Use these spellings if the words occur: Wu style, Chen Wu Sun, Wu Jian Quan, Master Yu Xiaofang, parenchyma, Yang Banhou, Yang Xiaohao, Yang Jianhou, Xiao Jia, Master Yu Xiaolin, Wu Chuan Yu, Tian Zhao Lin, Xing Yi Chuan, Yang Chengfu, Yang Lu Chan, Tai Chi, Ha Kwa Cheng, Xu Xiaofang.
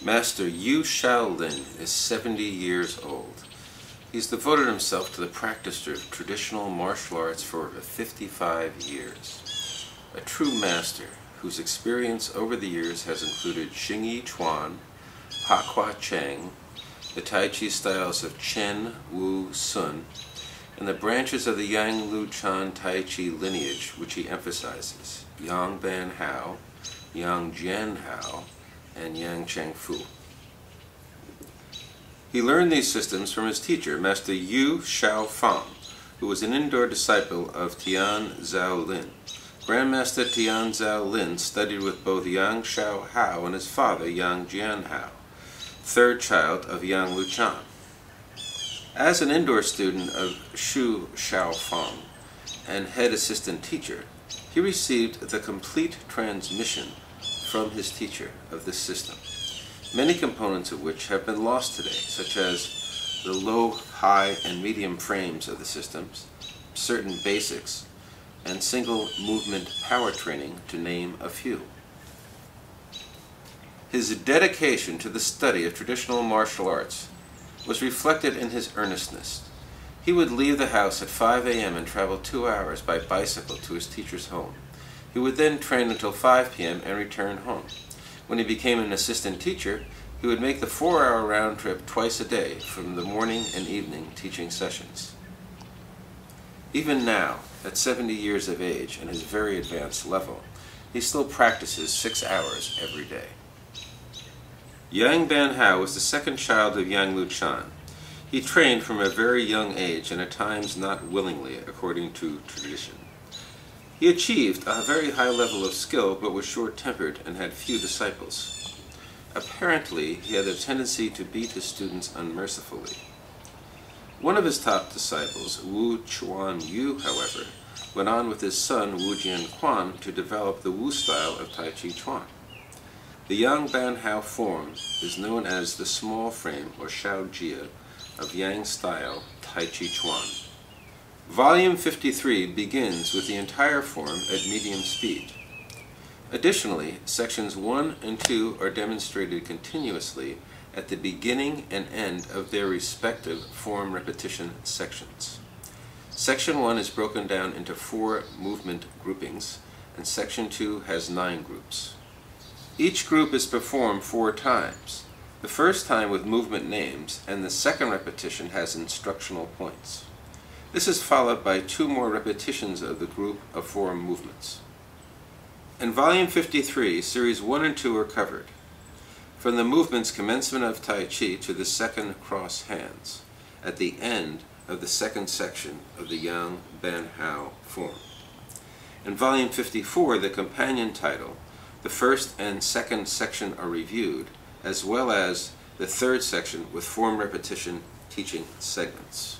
Master Yu Xiaolin is 70 years old. He's devoted himself to the practice of traditional martial arts for over 55 years. A true master whose experience over the years has included Xing Yi Chuan, Ha Kwa Cheng, the Tai Chi styles of Chen Wu Sun, and the branches of the Yang Lu Chan Tai Chi lineage which he emphasizes, Yang Banhou, Yang Jianhou, and Yang Chengfu. He learned these systems from his teacher, Master Yu Xiaofang, who was an indoor disciple of Tian Zhao Lin. Grandmaster Tian Zhao Lin studied with both Yang Xiaohao and his father, Yang Jianhou, third child of Yang Lu Chan. As an indoor student of Xu Xiaofang and head assistant teacher, he received the complete transmission from his teacher of this system, many components of which have been lost today, such as the low, high, and medium frames of the systems, certain basics, and single movement power training, to name a few. His dedication to the study of traditional martial arts was reflected in his earnestness. He would leave the house at 5 a.m. and travel 2 hours by bicycle to his teacher's home. He would then train until 5 p.m. and return home. When he became an assistant teacher, he would make the 4-hour round trip twice a day from the morning and evening teaching sessions. Even now, at 70 years of age and his very advanced level, he still practices 6 hours every day. Yang Banhou was the second child of Yang Lu Chan. He trained from a very young age and at times not willingly, according to tradition. He achieved a very high level of skill, but was short-tempered and had few disciples. Apparently, he had a tendency to beat his students unmercifully. One of his top disciples, Wu Chuan Yu, however, went on with his son, Wu Jian Quan, to develop the Wu style of Tai Chi Chuan. The Yang Banhou form is known as the small frame, or Xiao Jia, of Yang style Tai Chi Chuan. Volume 53 begins with the entire form at medium speed. Additionally, sections 1 and 2 are demonstrated continuously at the beginning and end of their respective form repetition sections. Section 1 is broken down into 4 movement groupings, and section 2 has 9 groups. Each group is performed 4 times, the first time with movement names, and the second repetition has instructional points. This is followed by 2 more repetitions of the group of 4 movements. In Volume 53, Series 1 and 2 are covered, from the movements commencement of Tai Chi to the second cross hands, at the end of the second section of the Yang Banhou form. In Volume 54, the companion title, the first and second section are reviewed, as well as the third section with form repetition teaching segments.